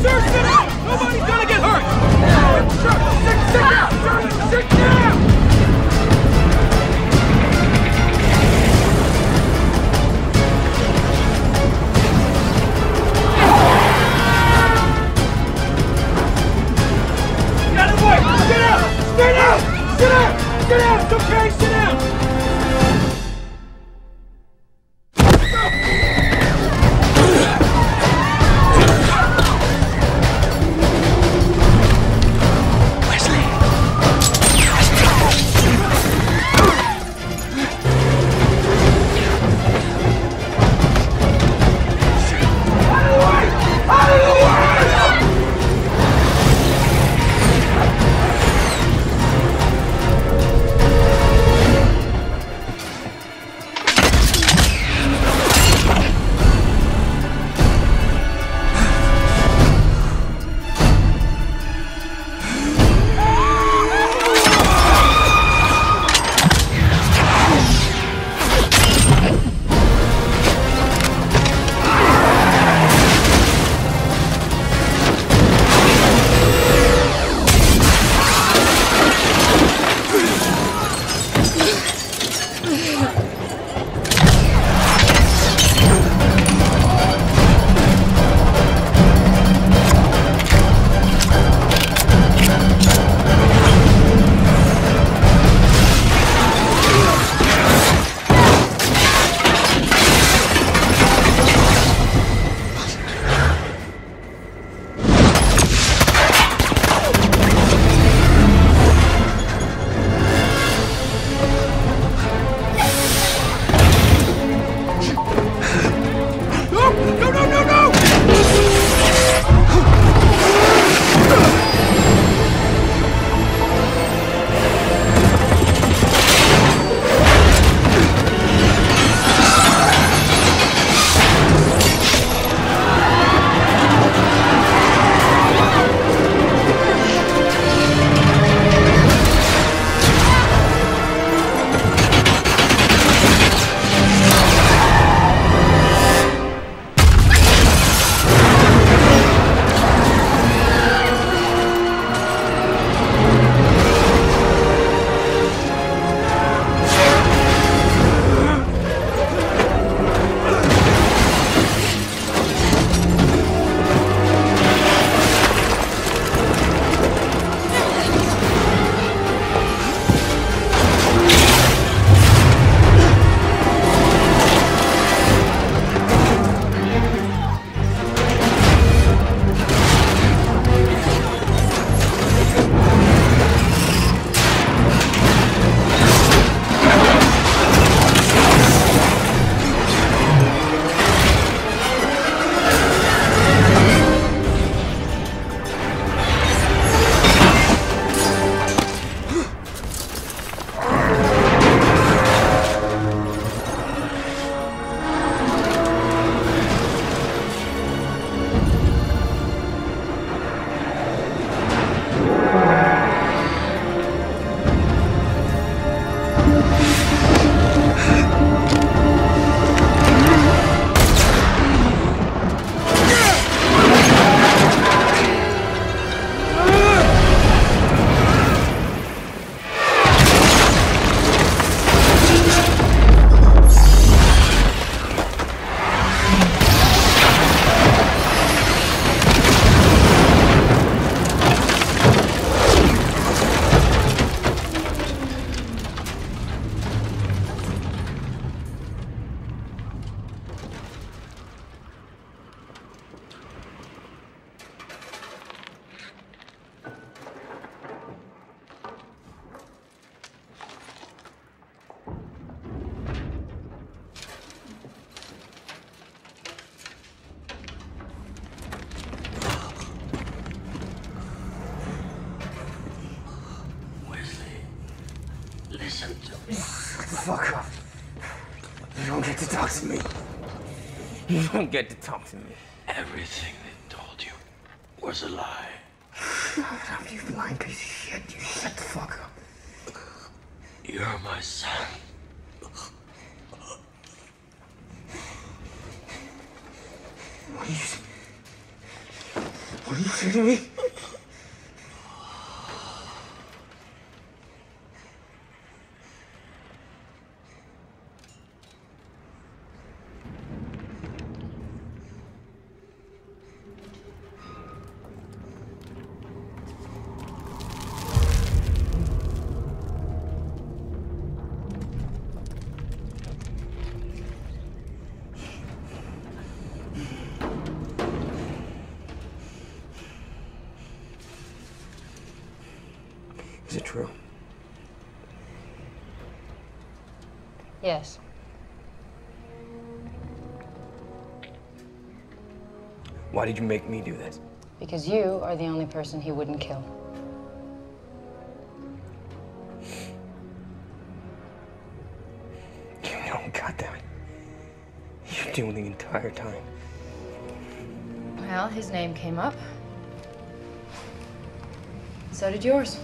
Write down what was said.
Sir, sit down! Nobody's gonna get hurt! Sir, sit down! Sir, sit down! Get out of the way! Sit down! Sit down! Sit down! Sit down! It's okay! Sit down! Fuck off. You don't get to talk to me. You don't get to talk to me. Everything they told you was a lie. Shut up, you blind piece of shit. You shut the fuck up. You're my son. What are you... What Is it true? Yes. Why did you make me do this? Because you are the only person he wouldn't kill. You know, goddammit. You knew the entire time. Well, his name came up. So did yours.